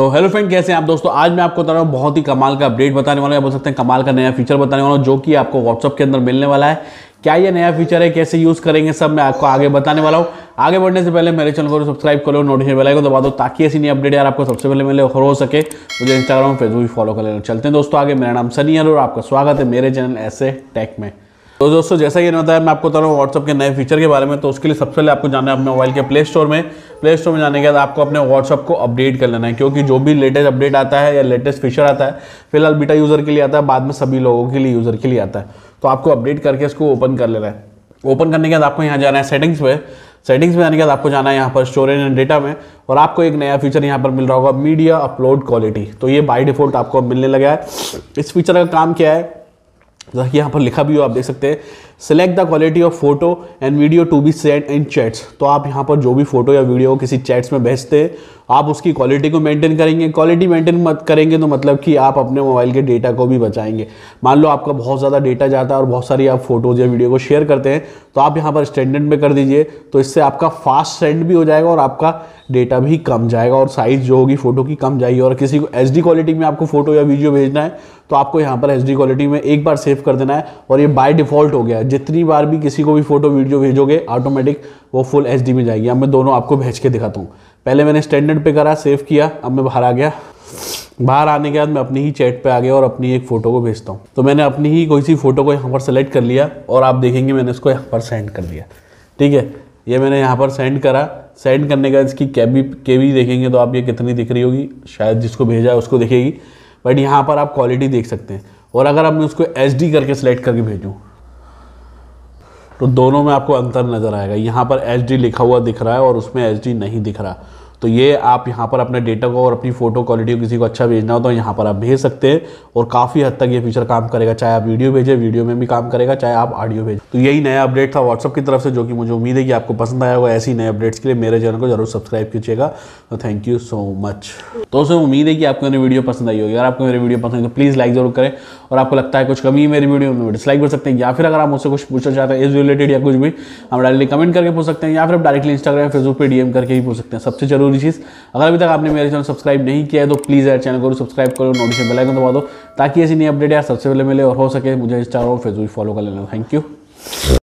तो hello friend, कैसे हैं आप दोस्तों। आज मैं आपको बता रहा हूँ बहुत ही कमाल का अपडेट बताने वाला हूँ, या बोल सकते हैं कमाल का नया फीचर बताने वाला हूँ जो कि आपको WhatsApp के अंदर मिलने वाला है। क्या ये नया फीचर है, कैसे यूज़ करेंगे, सब मैं आपको आगे बताने वाला हूँ। आगे बढ़ने से पहले मेरे चैनल को सब्सक्राइब करो, नोटिफिकेशन बेल आइकन को दबा दो ताकि ऐसी नई अपडेट यार आपको सबसे पहले मिले। और हो सके मुझे इंस्टाग्राम फेसबुक भी फॉलो कर लेना। चलते हैं दोस्तों आगे। मेरा नाम सनी है और आपका स्वागत है मेरे चैनल SA टेक में। तो दोस्तों जैसा कि बताया, मैं आपको बता रहा हूँ WhatsApp के नए फीचर के बारे में। तो उसके लिए सबसे पहले आपको जाना है अपने मोबाइल के प्ले स्टोर में जाने के बाद आपको अपने WhatsApp को अपडेट कर लेना है, क्योंकि जो भी लेटेस्ट अपडेट आता है या लेटेस्ट फीचर आता है फिलहाल बीटा यूज़र के लिए आता है, बाद में सभी लोगों के लिए यूज़र के लिए आता है। तो आपको अपडेट करके इसको ओपन कर लेना है। ओपन करने के बाद आपको यहाँ जाना है सेटिंग्स में जाने के बाद आपको जाना है यहाँ पर स्टोरेज एंड डेटा में, और आपको एक नया फीचर यहाँ पर मिल रहा होगा मीडिया अपलोड क्वालिटी। तो ये बाई डिफॉल्ट आपको मिलने लगा है। इस फीचर का काम क्या है, जैसा कि यहाँ पर लिखा भी हो आप देख सकते हैं, select the quality of photo and video to be sent in chats. तो आप यहाँ पर जो भी फोटो या वीडियो किसी चैट्स में भेजते हैं आप उसकी क्वालिटी को मेंटेन करेंगे। क्वालिटी मेंटेन मत करेंगे तो मतलब कि आप अपने मोबाइल के डेटा को भी बचाएंगे। मान लो आपका बहुत ज़्यादा डेटा जाता है और बहुत सारी आप फोटोज़ या वीडियो को शेयर करते हैं, तो आप यहाँ पर स्टैंडर्ड में कर दीजिए। तो इससे आपका फास्ट सेंड भी हो जाएगा और आपका डेटा भी कम जाएगा और साइज़ जो होगी फ़ोटो की कम जाएगी। और किसी को HD क्वालिटी में आपको फोटो या वीडियो भेजना है तो आपको यहाँ पर HD क्वालिटी में एक बार सेव कर देना है, और ये बाय डिफ़ॉल्ट हो गया है। जितनी बार भी किसी को भी फोटो वीडियो भेजोगे ऑटोमेटिक वो फुल HD में जाएगी। अब मैं दोनों आपको भेज के दिखाता हूँ। पहले मैंने स्टैंडर्ड पे करा, सेव किया, अब मैं बाहर आ गया। बाहर आने के बाद मैं अपनी ही चैट पे आ गया और अपनी एक फ़ोटो को भेजता हूँ। तो मैंने अपनी ही कोई सी फ़ोटो को यहाँ पर सेलेक्ट कर लिया और आप देखेंगे मैंने इसको यहाँ पर सेंड कर दिया। ठीक है, ये मैंने यहाँ पर सेंड करा। सेंड करने के बाद इसकी केबी देखेंगे तो आप ये कितनी दिख रही होगी, शायद जिसको भेजा है उसको दिखेगी, बट यहाँ पर आप क्वालिटी देख सकते हैं। और अगर आप मैं उसको HD करके सेलेक्ट करके भेजूँ तो दोनों में आपको अंतर नज़र आएगा। यहाँ पर HD लिखा हुआ दिख रहा है और उसमें HD नहीं दिख रहा। तो ये आप यहाँ पर अपने डेटा को और अपनी फ़ोटो क्वालिटी को किसी को अच्छा भेजना हो तो यहाँ पर आप भेज सकते हैं, और काफ़ी हद तक ये फीचर काम करेगा। चाहे आप वीडियो भेजें, वीडियो में भी काम करेगा, चाहे आप ऑडियो भेजें। तो यही नया अपडेट था WhatsApp की तरफ से, जो कि मुझे उम्मीद है कि आपको पसंद आया होगा। ऐसी नए अपडेट्स के लिए मेरे चैनल को जरूर सब्सक्राइब कीजिएगा। तो थैंक यू सो मच। तो उसे उम्मीद है कि आपको मेरी वीडियो पसंद आई होगी। अगर आपको मेरी वीडियो पसंद आई तो प्लीज़ लाइक जरूर करें, और आपको लगता है कुछ कमी है मेरी वीडियो में डिसलाइक कर सकते हैं, या फिर अगर आप मुझसे कुछ पूछना चाहते हैं इस रिलेटेड या कुछ भी, आप डायरेक्टली कमेंट करके पूछ सकते हैं, या फिर आप डायरेक्टली इंस्टाग्राम फेसबुक पर DM करके ही पूछ सकते हैं। सबसे जरूरी चीज़, अगर अभी तक आपने मेरे चैनल सब्सक्राइब नहीं किया है तो प्लीज़ यार चैनल को सब्सक्राइब करो, नोटिफिकेशन बेल आइकन दबा दो ताकि ऐसी नई अपडेट यार सबसे पहले मिले। और हो सके मुझे इंस्टाग्राम फेसबुक फॉलो कर लेना। Thank you.